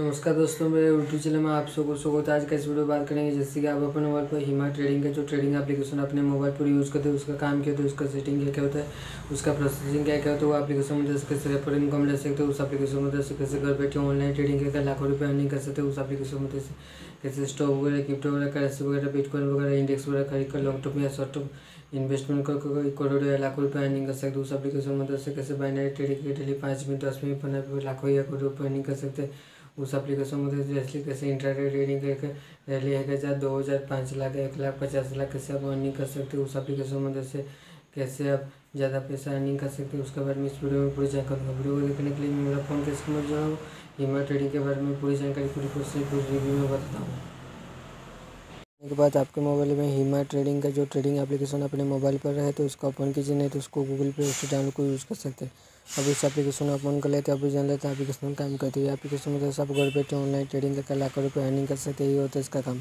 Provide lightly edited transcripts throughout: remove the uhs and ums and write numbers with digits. नमस्कार दोस्तों, मेरे यूट्यूब चैनल में आप सबको स्वागत है। आज का इस वीडियो बात करेंगे जैसे कि आप अपने मोबाइल पर हिमा ट्रेडिंग का जो ट्रेडिंग एप्लीकेशन अपने मोबाइल पर यूज़ करते हैं, उसका काम क्या होता है, उसका सेटिंग क्या होता है, उसका प्रोसेसिंग क्या होता है, वो एप्लीकेशन में जैसे कैसे रेफर इनकम ले सकते हो, उस एप्लीकेशन में जैसे कैसे घर बैठे ऑनलाइन ट्रेडिंग करके लाखों रुपये अर्निंग कर सकते हो, उस एप्लीकेशन में जैसे कैसे स्टॉक वगैरह, क्रिप्टो वगैरह, करेंसी वगैरह, बिटकॉइन वगैरह, इंडेक्स वगैरह खरीद कर लॉन्ग टर्म या शॉर्ट टर्म इन्वेस्टमेंट करके करोड़ों या लाखों रुपये अर्निंग कर सकते हो, उस एप्लीकेशन में जैसे कैसे बाइनरी ट्रेडिंग के डेली 5 मिनट, 10 मिनट, 15 मिनट लाखों या करोड़ों रुपये अर्निंग कर सकते हैं। उस एप्लीकेशन में जैसे कैसे इंट्राडे ट्रेडिंग करके रैली 1000, 2000, 5 लाख, 1 लाख, 50 लाख कैसे आप अर्निंग कर सकते हो, उस एप्लीकेशन में जैसे कैसे आप ज़्यादा पैसा अर्निंग कर सकते हो, उसके बारे में इस वीडियो में पूरी जानकारी दूँगा। वीडियो को देखने के लिए मेरा फोन के स्क्रीन पर जो है हिमा ट्रेडिंग के बारे में पूरी जानकारी पूरी रिव्यू में बताता हूँ। उसके बाद आपके मोबाइल में हिमा ट्रेडिंग का जो ट्रेडिंग एप्लीकेशन अपने मोबाइल पर है तो उसको ओपन कीजिए, नहीं तो उसको गूगल पे उससे डाउनलोड को यूज़ कर सकते हैं। अब इस एप्लीकेशन ओपन कर लेते हैं, अभी जान लेते हैं एप्लीकेशन काम करती है। एप्लीकेशन में जैसे आप घर बैठे ऑनलाइन ट्रेडिंग करके लाखों रुपये अर्निंग कर सकते हैं, ये होता है इसका काम।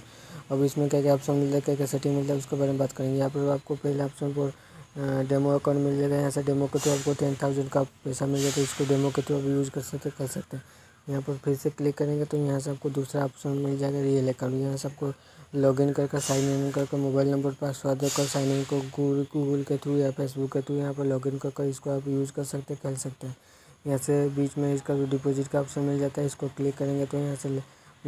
अब इसमें क्या क्या ऑप्शन मिलता है, क्या क्या सेटिंग मिलता है, उसके बारे में बात करेंगे। यहाँ पर आपको पहले ऑप्शन पर डेमो अकाउंट मिल जाएगा, यहाँ से डेमो के थ्रू आपको 10,000 का पैसा मिल जाएगा, इसको डेमो के थ्रू आप यूज़ कर सकते हैं। यहाँ पर फिर से क्लिक करेंगे तो यहाँ से आपको दूसरा ऑप्शन मिल जाएगा रियल अकाउंट। यहाँ से आपको लॉगिन करके साइन इन करके मोबाइल नंबर पासवर्ड देकर साइन इन को गूगल के थ्रू या फेसबुक के थ्रू यहाँ पर लॉगिन करके इसको आप यूज़ कर सकते हैं, यहाँ से बीच में इसका डिपॉजिट का ऑप्शन मिल जाता है, इसको क्लिक करेंगे तो यहाँ से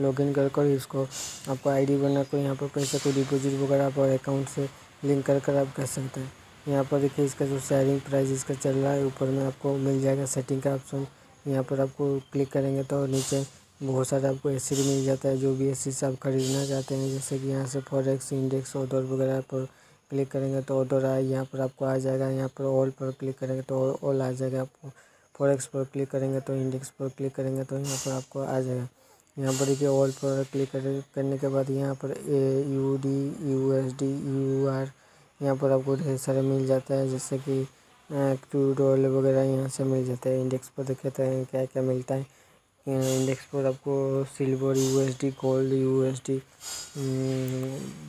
लॉगिन कर इसको आपको आईडी बनाकर यहाँ पर पैसे को डिपॉजिट वगैरह आप अकाउंट से लिंक कर आप कर सकते हैं। यहाँ पर देखिए इसका जो शेयरिंग प्राइस इसका चल रहा है, ऊपर में आपको मिल जाएगा सेटिंग का ऑप्शन, यहाँ पर आपको क्लिक करेंगे तो नीचे बहुत सारे आपको एससी मिल जाता है, जो भी एससी से आप खरीदना चाहते हैं, जैसे कि यहाँ से फॉरेक्स, इंडेक्स, ऑर्डर वगैरह पर क्लिक करेंगे तो ऑर्डर आए यहाँ पर आपको आ जाएगा। यहाँ पर ऑल पर क्लिक करेंगे तो ऑल आ जाएगा आपको, फॉरेक्स पर क्लिक करेंगे तो इंडेक्स पर क्लिक करेंगे तो यहाँ पर आपको आ जाएगा। यहाँ पर देखिए ऑल पर क्लिक करने के बाद यहाँ पर AUD, USD, UR यहाँ पर आपको ढेर सारे मिल जाता है, जैसे कि $2 वगैरह यहाँ से मिल जाता है। इंडेक्स पर देखते हैं क्या क्या मिलता है। इंडेक्स पर आपको silver, USD, gold, USD,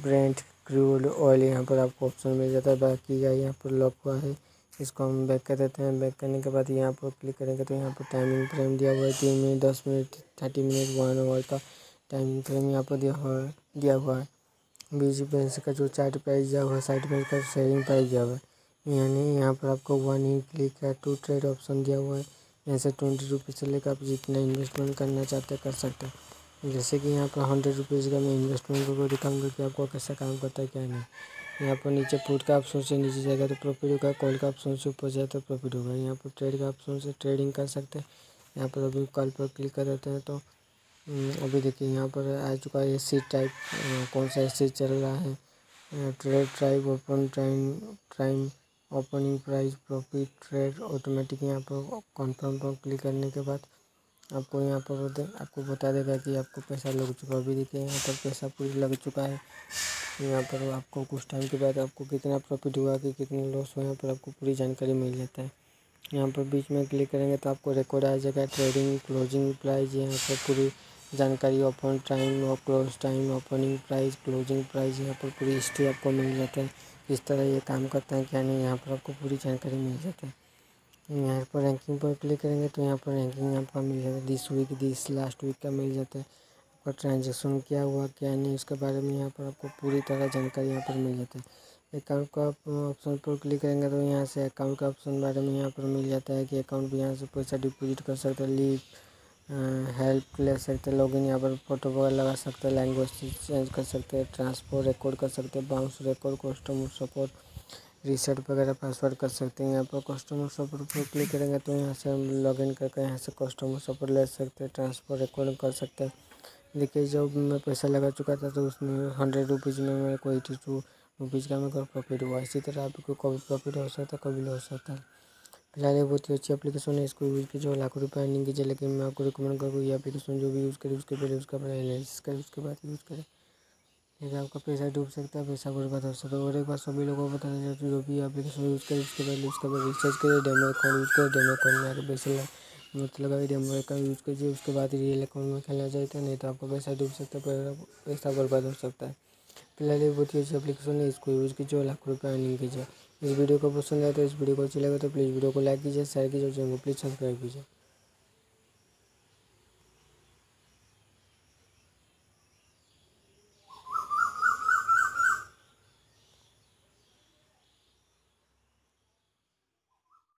Brent, crude oil यहाँ पर आपको ऑप्शन मिल जाता है। बाकी का यहाँ पर लॉक हुआ है, इसको हम बैक कर देते हैं। बैक करने के बाद यहाँ पर क्लिक करेंगे तो यहाँ पर टाइमिंग फ्रेम दिया हुआ है 3 मिनट, 10 मिनट, 30 मिनट, 1 आवर का टाइमिंग फ्रेम यहाँ पर दिया हुआ है। बीज पैसे का जो चार्ट प्राइस दिया हुआ है, साइड में का शेयरिंग प्राइस दिया हुआ है, यानी यहाँ पर आपको 1 क्लिक का 2 ट्रेड ऑप्शन दिया हुआ है। यहाँ से 20 रुपीज़ से लेकर आप जितना इन्वेस्टमेंट करना चाहते कर सकते हैं, जैसे कि यहाँ पर 100 रुपीज़ का मैं इन्वेस्टमेंट को दिखाऊंगा कि आपको कैसा काम करता है क्या नहीं। यहाँ पर नीचे पुट का ऑप्शन से नीचे जाएगा तो प्रॉफिट होगा, कॉल का ऑप्शन से ऊपर जाए तो प्रॉफिट होगा, यहाँ पर ट्रेड का ऑप्शन से ट्रेडिंग कर सकते हैं। यहाँ पर अभी कॉल पर क्लिक कर देते हैं तो अभी देखिए यहाँ पर आ चुका है एससी टाइप, कौन सा एससी चल रहा है, trade type, open time, opening price, profit, trade automatic. यहाँ पर कॉन्फर्म पर क्लिक करने के बाद आपको यहाँ पर आपको बता देगा कि आपको पैसा लग चुका है। अभी देखिए यहाँ पर पैसा पूरी लग चुका है, यहाँ पर आपको कुछ टाइम के बाद आपको कितना प्रॉफिट हुआ कि कितना लॉस हुआ यहाँ पर आपको पूरी जानकारी मिल जाता है। यहाँ पर बीच में क्लिक करेंगे तो आपको रिकॉर्ड आ जाएगा, ट्रेडिंग, क्लोजिंग प्राइस, यहाँ पर पूरी जानकारी, ओपन टाइम और close time, opening price, closing price, यहाँ पर पूरी हिस्ट्री आपको मिल जाता है, किस तरह ये काम करता है क्या नहीं, यहाँ पर आपको पूरी जानकारी मिल जाती है। यहाँ पर रैंकिंग पर क्लिक करेंगे तो यहाँ पर रैंकिंग आपका मिल जाता है, this week, this last week का मिल जाता है, आपका ट्रांजेक्शन क्या हुआ क्या नहीं उसके बारे में यहाँ पर आपको पूरी तरह जानकारी यहाँ पर मिल जाती है। अकाउंट का ऑप्शन पर क्लिक करेंगे तो यहाँ से अकाउंट का ऑप्शन बारे में यहाँ पर मिल जाता है कि अकाउंट भी यहाँ से पैसा डिपोजिट कर सकते हैं, लीव, हेल्प ले सकते हैं, लॉगिन यहाँ पर फोटो वगैरह लगा सकते हैं, लैंग्वेज चेंज कर सकते हैं, ट्रांसफर रिकॉर्ड कर सकते हैं, bounce record, customer support, reset वगैरह पासवर्ड कर सकते हैं। यहाँ पर कस्टमर सपोर्ट पर क्लिक करेंगे तो यहाँ से हम लॉगिन करके यहाँ से कस्टमर सपोर्ट ले सकते हैं, ट्रांसफर रिकॉर्ड कर सकते हैं। देखिए जब मैं पैसा लगा चुका था तो उसमें 100 रुपीज़ में मेरे को 82 रुपीज़ का मेरे को प्रॉफिट हुआ। इसी तरह आपको कभी प्रॉफिट हो सकता है, कभी लॉस होता है। फिलहाल ये बहुत ही अच्छी एप्लीकेशन है, इसको यूज़ कीजिए, लाखों रुपये अर्निंग कीजिए, लेकिन मैं आपको रिकमेंड करूँगा ये एप्लीकेशन जो भी यूज़ करें उसके पहले उसका एनालिसिस करें, उसके बाद यूज़ करें, लेकिन आपका पैसा डूब सकता है, पैसा बर्बाद हो सकता है। और एक बार सभी लोगों को बताना चाहते जो भी एप्लीकेशन यूज़ करें उसके पहले उसका रिसर्च करिए, डेमो अकाउंट यूज़ करें, डेमो अकाउंट में आकर पैसे मतलब डेमो अकाउंट यूज़ कीजिए, उसके बाद रियल अकाउंट में खेलना चाहिए, नहीं तो आपका पैसा डूब सकता है, पैसा बर्बाद हो सकता है। फिलहाल ये बहुत ही अच्छी एप्लीकेशन है, इसको यूज़ कीजिए, लाखों रुपये अर्निंग कीजिए। इस वीडियो को पसंद आए तो इस वीडियो को अच्छा लगा तो प्लीज़ वीडियो को लाइक कीजिए, शेयर कीजिए और चैनल को प्लीज़ सब्सक्राइब कीजिए।